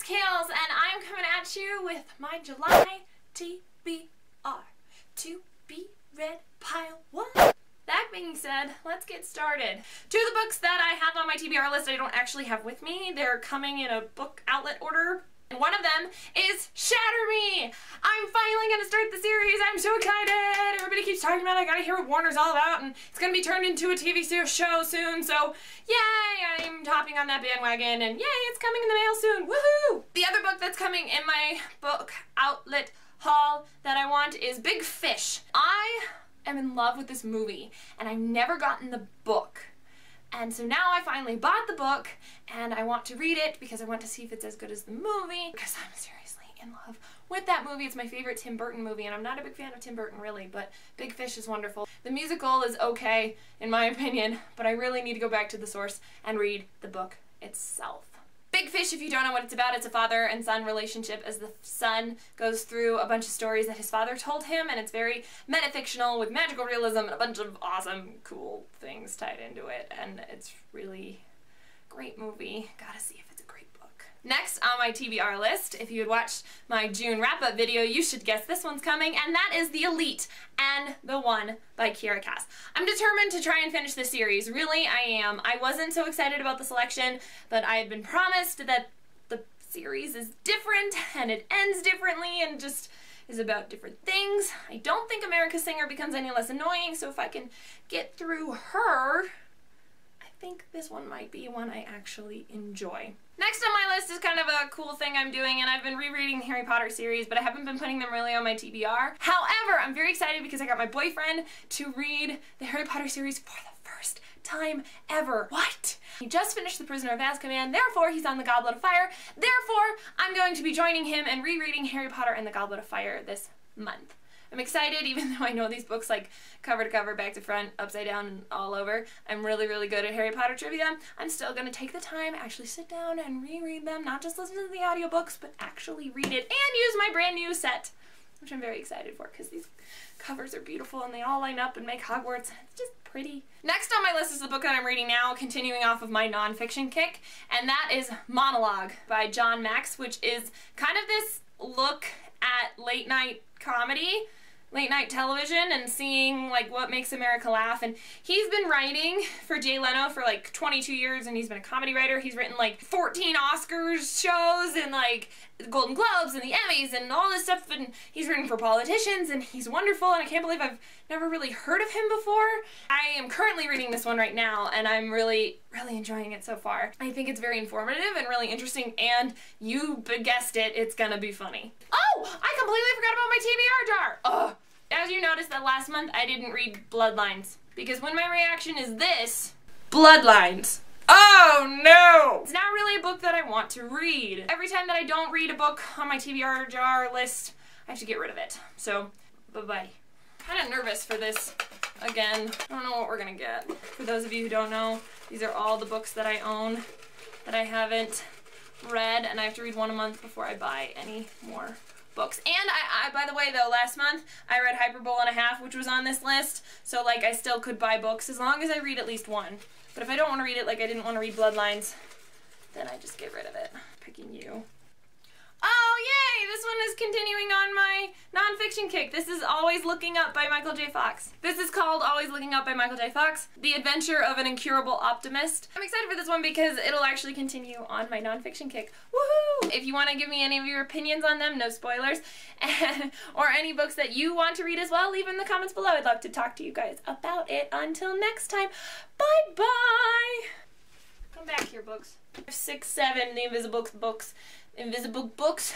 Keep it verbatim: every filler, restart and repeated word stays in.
it's Kales, and I'm coming at you with my July T B R to be read pile one. That being said, let's get started. Two of the books that I have on my T B R list I don't actually have with me. They're coming in a book outlet order. And one of them is Shatter Me! I'm finally gonna start the series! I'm so excited! Everybody keeps talking about it. I gotta hear what Warner's all about, and it's gonna be turned into a T V show soon, so yay! I'm hopping on that bandwagon, and yay, it's coming in the mail soon! Woohoo! The other book that's coming in my book outlet haul that I want is Big Fish. I am in love with this movie, and I've never gotten the book. And so now I finally bought the book, and I want to read it because I want to see if it's as good as the movie, because I'm seriously in love with that movie. It's my favorite Tim Burton movie, and I'm not a big fan of Tim Burton really, but Big Fish is wonderful. The musical is okay, in my opinion, but I really need to go back to the source and read the book itself. Big Fish, if you don't know what it's about, it's a father and son relationship as the son goes through a bunch of stories that his father told him, and it's very metafictional with magical realism and a bunch of awesome, cool things tied into it, and it's really great movie. Gotta see if it's a great book. Next on my T B R list, if you had watched my June wrap-up video, you should guess this one's coming, and that is The Elite and The One by Kiera Cass. I'm determined to try and finish this series. Really, I am. I wasn't so excited about the selection, but I had been promised that the series is different, and it ends differently, and just is about different things. I don't think America Singer becomes any less annoying, so if I can get through her, I think this one might be one I actually enjoy. Next on my list is kind of a cool thing I'm doing, and I've been rereading the Harry Potter series, but I haven't been putting them really on my T B R. However, I'm very excited because I got my boyfriend to read the Harry Potter series for the first time ever. What? He just finished The Prisoner of Azkaban, therefore he's on The Goblet of Fire, therefore I'm going to be joining him and rereading Harry Potter and the Goblet of Fire this month. I'm excited, even though I know these books like cover to cover, back to front, upside down, and all over. I'm really, really good at Harry Potter trivia. I'm still gonna take the time, actually sit down and reread them, not just listen to the audiobooks, but actually read it and use my brand new set, which I'm very excited for because these covers are beautiful and they all line up and make Hogwarts. It's just pretty. Next on my list is the book that I'm reading now, continuing off of my nonfiction kick, and that is Monologue by Jon Macks, which is kind of this look at late night comedy, late night television, and seeing like what makes America laugh. And he's been writing for Jay Leno for like twenty-two years, and he's been a comedy writer. He's written like fourteen Oscars shows and like Golden Globes and the Emmys and all this stuff, and he's written for politicians, and he's wonderful, and I can't believe I've never really heard of him before. I am currently reading this one right now, and I'm really, really enjoying it so far. I think it's very informative and really interesting, and you guessed it, it's gonna be funny. Oh! I completely forgot about my T B R jar! Ugh! As you noticed that last month I didn't read Bloodlines, because when my reaction is this, Bloodlines. Oh no! It's not really a book that I want to read. Every time that I don't read a book on my T B R jar list, I have to get rid of it. So, bye-bye. Kind of nervous for this again. I don't know what we're gonna get. For those of you who don't know, these are all the books that I own that I haven't read, and I have to read one a month before I buy any more books. And I, I, by the way though, last month I read Hyperbole and a Half, which was on this list, so like I still could buy books as long as I read at least one. But if I don't want to read it, like I didn't want to read Bloodlines, then I just get rid of it. Picking you. Oh yay! This one is continuing on my nonfiction kick. This is Always Looking Up by Michael J. Fox. This is called Always Looking Up by Michael J. Fox, The Adventure of an Incurable Optimist. I'm excited for this one because it'll actually continue on my nonfiction kick. Woohoo! If you want to give me any of your opinions on them, no spoilers, and, or any books that you want to read as well, leave them in the comments below. I'd love to talk to you guys about it. Until next time, bye-bye! Come back here, books. Six, seven, the invisible books. Invisible books.